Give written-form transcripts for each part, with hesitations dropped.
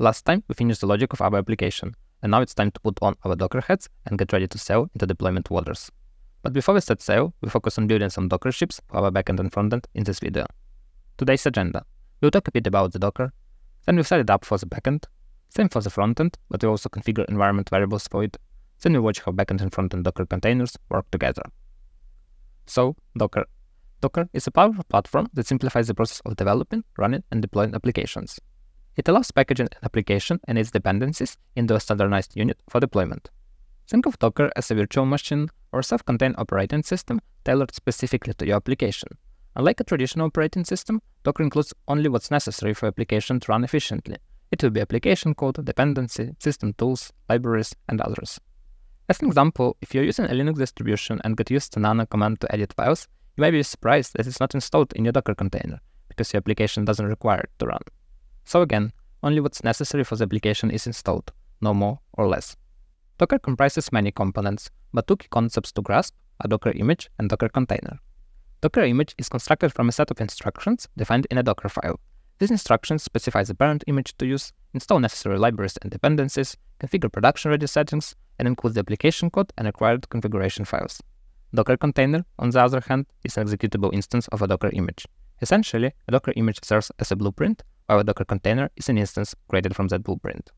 Last time, we finished the logic of our application, and now it's time to put on our Docker heads and get ready to sail into deployment waters. But before we set sail, we focus on building some Docker ships for our backend and frontend in this video. Today's agenda. We'll talk a bit about the Docker, then we'll set it up for the backend, same for the frontend, but we also configure environment variables for it, then we'll watch how backend and frontend Docker containers work together. So, Docker. Docker is a powerful platform that simplifies the process of developing, running, and deploying applications. It allows packaging an application and its dependencies into a standardized unit for deployment. Think of Docker as a virtual machine or self-contained operating system tailored specifically to your application. Unlike a traditional operating system, Docker includes only what's necessary for your application to run efficiently. It will be application code, dependency, system tools, libraries, and others. As an example, if you're using a Linux distribution and get used to nano command to edit files, you may be surprised that it's not installed in your Docker container, because your application doesn't require it to run. So again, only what's necessary for the application is installed, no more or less. Docker comprises many components, but two key concepts to grasp are Docker image and Docker container. Docker image is constructed from a set of instructions defined in a Docker file. These instructions specify the parent image to use, install necessary libraries and dependencies, configure production-ready settings, and include the application code and required configuration files. Docker container, on the other hand, is an executable instance of a Docker image. Essentially, a Docker image serves as a blueprint, while a Docker container is an instance created from that blueprint.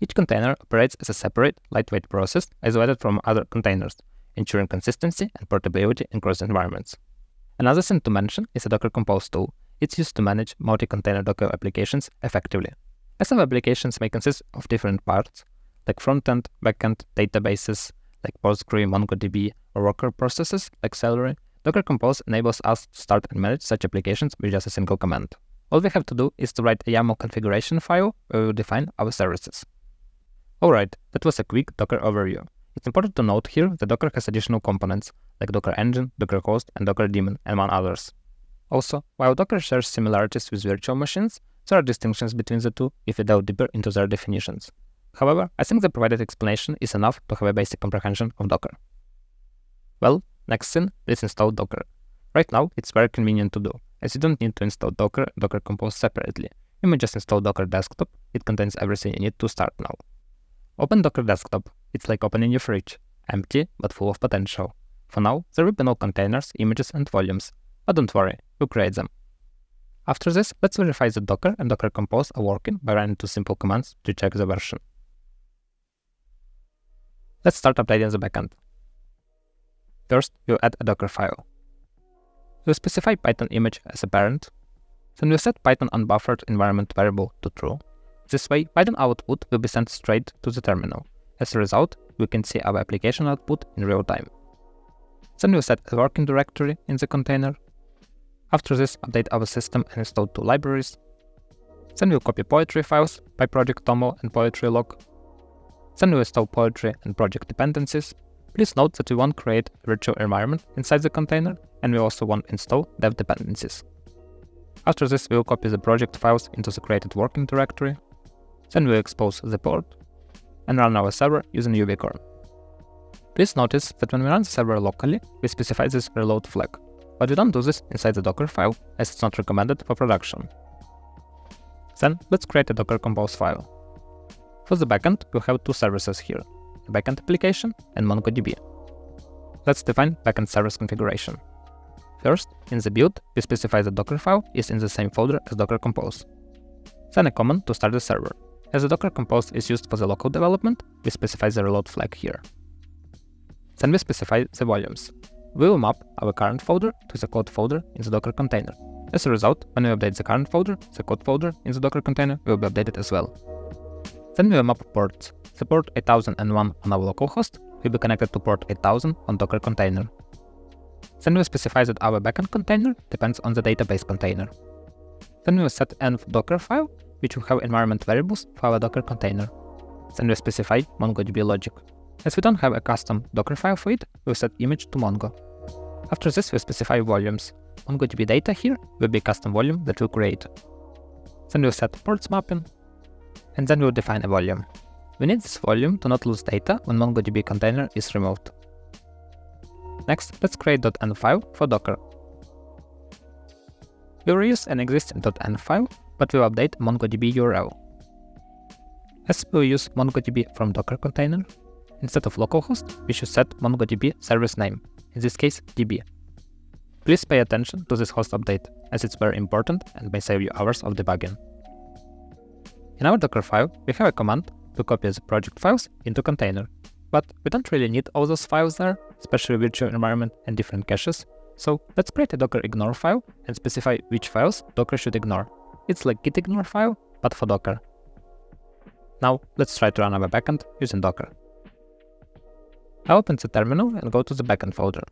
Each container operates as a separate, lightweight process isolated from other containers, ensuring consistency and portability across environments. Another thing to mention is a docker-compose tool. It's used to manage multi-container Docker applications effectively. As our applications may consist of different parts, like front-end, back-end, databases, like PostgreSQL, MongoDB, or worker processes, like Celery, docker-compose enables us to start and manage such applications with just a single command. All we have to do is to write a YAML configuration file where we will define our services. Alright, that was a quick Docker overview. It's important to note here that Docker has additional components, like Docker Engine, Docker Host, and Docker Daemon, among others. Also, while Docker shares similarities with virtual machines, there are distinctions between the two if we delve deeper into their definitions. However, I think the provided explanation is enough to have a basic comprehension of Docker. Well, next thing, let's install Docker. Right now, it's very convenient to do, as you don't need to install Docker and Docker-Compose separately. You may just install Docker Desktop. It contains everything you need to start now. Open Docker Desktop. It's like opening your fridge. Empty, but full of potential. For now, there will be no containers, images, and volumes. But don't worry, we'll create them. After this, let's verify that Docker and Docker-Compose are working by running two simple commands to check the version. Let's start updating the backend. First, we'll add a Docker file. We'll specify Python image as a parent, then we'll set Python unbuffered environment variable to true. This way, Python output will be sent straight to the terminal. As a result, we can see our application output in real time. Then we'll set a working directory in the container. After this, update our system and install two libraries. Then we'll copy poetry files by project toml and poetry log. Then we'll install poetry and project dependencies. Please note that we won't create a virtual environment inside the container, and we also won't install dev dependencies. After this, we will copy the project files into the created working directory. Then we will expose the port and run our server using uvicorn. Please notice that when we run the server locally, we specify this reload flag, but we don't do this inside the Docker file, as it's not recommended for production. Then let's create a Docker-Compose file. For the backend, we'll have two services here, a backend application and MongoDB. Let's define backend service configuration. First, in the build, we specify the Docker file is in the same folder as Docker-Compose. Then a command to start the server. As the Docker-Compose is used for the local development, we specify the reload flag here. Then we specify the volumes. We will map our current folder to the code folder in the Docker container. As a result, when we update the current folder, the code folder in the Docker container will be updated as well. Then we will map ports. The port 8001 on our localhost will be connected to port 8000 on Docker container. Then we specify that our backend container depends on the database container. Then we will set env Docker file, which will have environment variables for our Docker container. Then we specify MongoDB logic. As we don't have a custom Docker file for it, we'll set image to Mongo. After this, we specify volumes. MongoDB data here will be a custom volume that we'll create. Then we'll set ports mapping, and then we'll define a volume. We need this volume to not lose data when MongoDB container is removed. Next, let's create .env file for Docker. We'll reuse an existing .env file, but we'll update MongoDB URL. As we will use MongoDB from Docker container, instead of localhost, we should set MongoDB service name, in this case DB. Please pay attention to this host update, as it's very important and may save you hours of debugging. In our Docker file, we have a command to copy the project files into container, but we don't really need all those files there, especially virtual environment and different caches, so let's create a Docker ignore file and specify which files Docker should ignore. It's like git ignore file, but for Docker. Now let's try to run our backend using Docker. I open the terminal and go to the backend folder.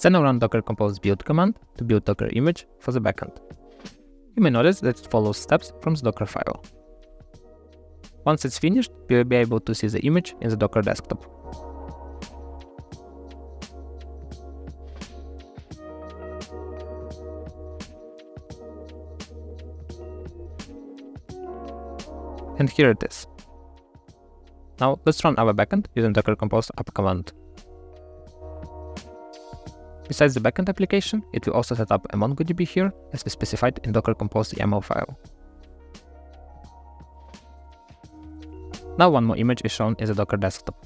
Then I run docker-compose build command to build Docker image for the backend. You may notice that it follows steps from the Docker file. Once it's finished, you will be able to see the image in the Docker desktop. And here it is. Now let's run our backend using docker-compose app command. Besides the backend application, it will also set up a MongoDB here, as we specified in docker-compose YAML file. Now one more image is shown in the Docker desktop.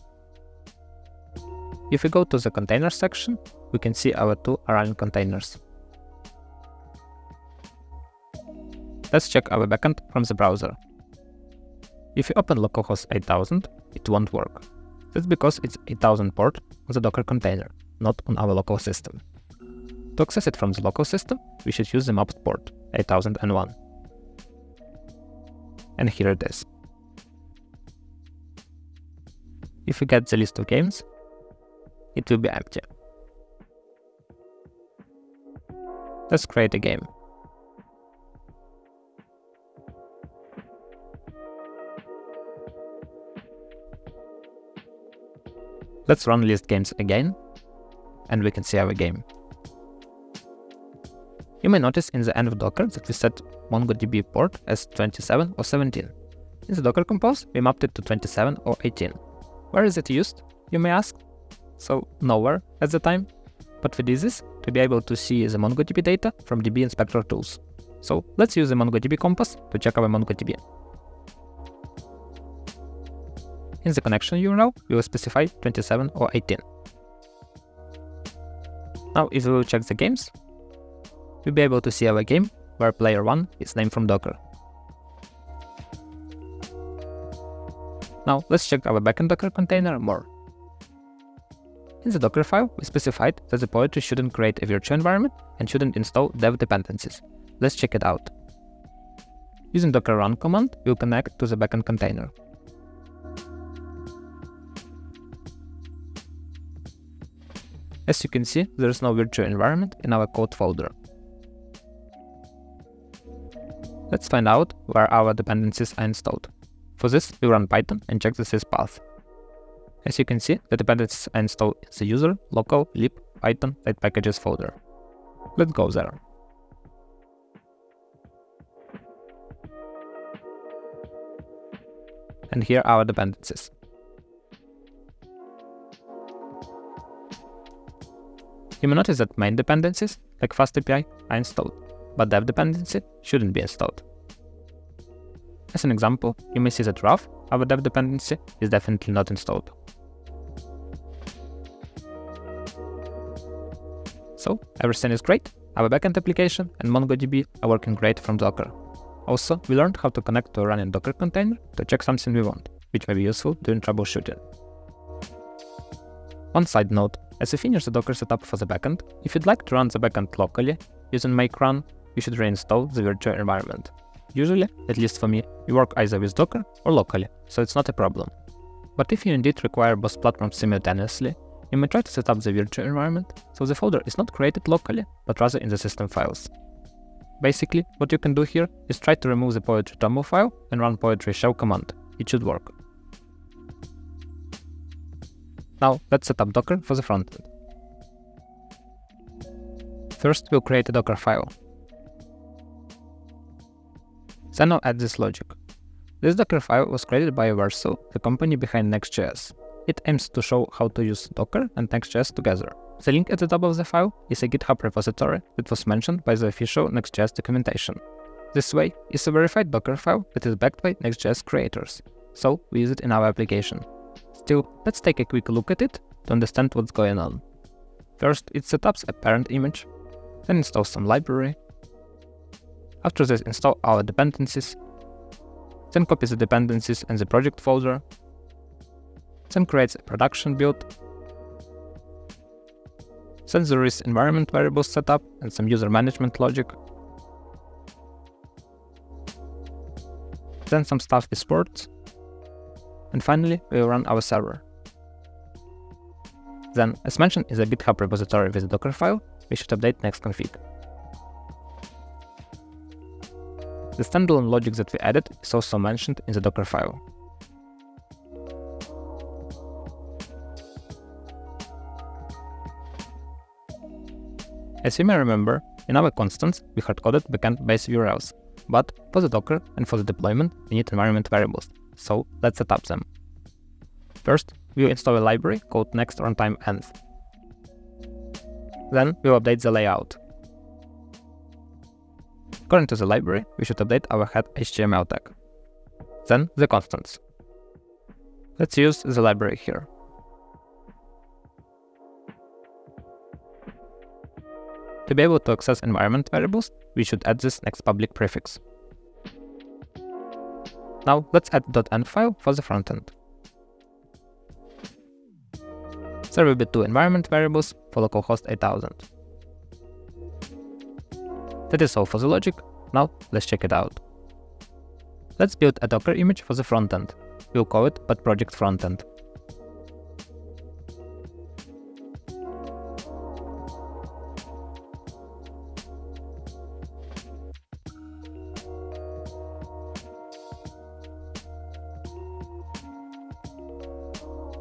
If we go to the containers section, we can see our two running containers. Let's check our backend from the browser. If you open localhost 8000, it won't work. That's because it's 8000 port on the Docker container, not on our local system. To access it from the local system, we should use the mapped port 8001. And here it is. If we get the list of games, it will be empty. Let's create a game. Let's run list games again, and we can see our game. You may notice in the end of Docker that we set MongoDB port as 27 or 17. In the Docker compose, we mapped it to 27 or 18. Where is it used, you may ask? So nowhere at the time, but we did this to be able to see the MongoDB data from DB Inspector tools. So let's use the MongoDB compass to check our MongoDB. In the connection URL, we will specify 27 or 18. Now if we will check the games, we'll be able to see our game where player 1 is named from Docker. Now let's check our backend Docker container more. In the Docker file, we specified that the poetry shouldn't create a virtual environment and shouldn't install dev dependencies. Let's check it out. Using docker run command, we'll connect to the backend container. As you can see, there is no virtual environment in our code folder. Let's find out where our dependencies are installed. For this, we run Python and check the syspath. As you can see, the dependencies are installed in the user, local, lib, python, light packages folder. Let's go there. And here are our dependencies. You may notice that main dependencies, like FastAPI, are installed, but dev dependency shouldn't be installed. As an example, you may see that Ruff, our dev dependency, is definitely not installed. So everything is great, our backend application and MongoDB are working great from Docker. Also, we learned how to connect to a running Docker container to check something we want, which may be useful during troubleshooting. One side note, as we finish the Docker setup for the backend, if you'd like to run the backend locally using make run, you should reinstall the virtual environment. Usually, at least for me, you work either with Docker or locally, so it's not a problem. But if you indeed require both platforms simultaneously, you may try to set up the virtual environment, so the folder is not created locally, but rather in the system files. Basically, what you can do here is try to remove the poetry toml file and run poetry shell command. It should work. Now let's set up Docker for the frontend. First, we'll create a Docker file. Then I'll add this logic. This Docker file was created by Vercel, the company behind Next.js. It aims to show how to use Docker and Next.js together. The link at the top of the file is a GitHub repository that was mentioned by the official Next.js documentation. This way, it's a verified Docker file that is backed by Next.js creators, so we use it in our application. Still, let's take a quick look at it to understand what's going on. First, it setups a parent image, then installs some library. After this, install our dependencies, then copies the dependencies in the project folder, then creates a production build, then there is environment variables set up and some user management logic, then some stuff is ports, and finally we will run our server. Then, as mentioned, is a GitHub repository with a Docker file. We should update next config. The standalone logic that we added is also mentioned in the Docker file. As you may remember, in our constants we hard-coded backend base URLs, but for the Docker and for the deployment we need environment variables, so let's set up them. First, we will install a library called next-runtime-env. Then we will update the layout. According to the library, we should update our head HTML tag. Then the constants. Let's use the library here. To be able to access environment variables, we should add this next public prefix. Now let's add the .env file for the frontend. There will be two environment variables for localhost 8000. That is all for the logic. Now let's check it out. Let's build a Docker image for the frontend. We'll call it but project frontend.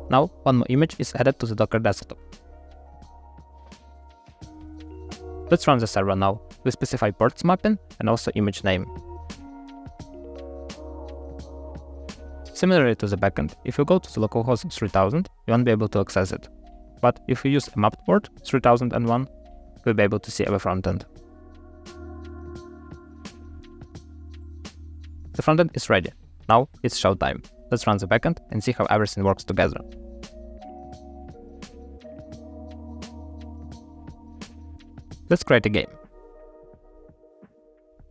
Now, one more image is added to the Docker desktop. Let's run the server now. We specify ports mapping and also image name. Similarly to the backend, if you go to the localhost 3000, you won't be able to access it. But if you use a mapped port 3001, you'll be able to see our frontend. The frontend is ready. Now it's showtime. Let's run the backend and see how everything works together. Let's create a game.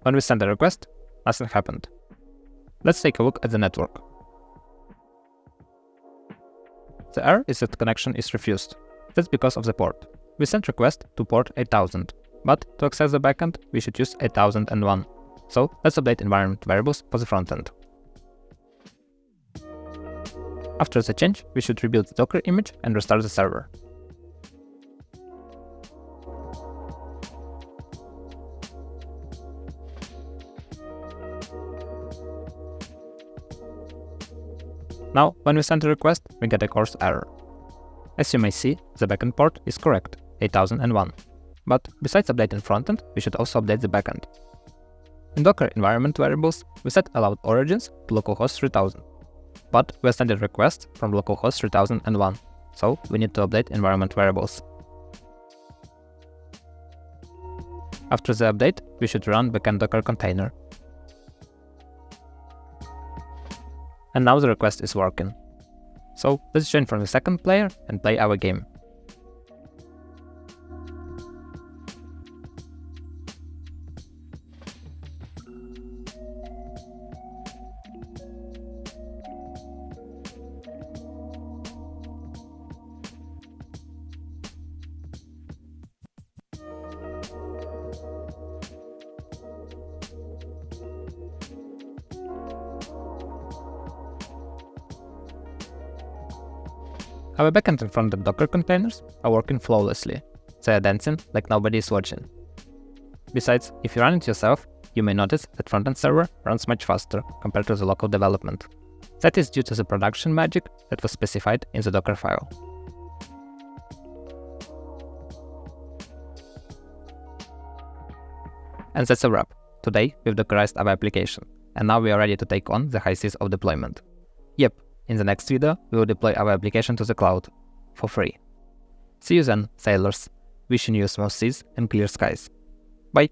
When we send a request, nothing happened. Let's take a look at the network. The error is that connection is refused. That's because of the port. We sent request to port 8000, but to access the backend, we should use 8001. So let's update environment variables for the frontend. After the change, we should rebuild the Docker image and restart the server. Now, when we send a request, we get a CORS error. As you may see, the backend port is correct, 8001. But besides updating frontend, we should also update the backend. In Docker environment variables, we set allowed origins to localhost 3000. But we are sending requests from localhost 3001, so we need to update environment variables. After the update, we should run backend Docker container. And now the request is working. So let's join from the second player and play our game. Our backend and frontend Docker containers are working flawlessly. They are dancing like nobody is watching. Besides, if you run it yourself, you may notice that frontend server runs much faster compared to the local development. That is due to the production magic that was specified in the Docker file. And that's a wrap. Today we've Dockerized our application, and now we are ready to take on the high seas of deployment. Yep. In the next video, we will deploy our application to the cloud, for free. See you then, sailors. Wishing you smooth seas and clear skies. Bye!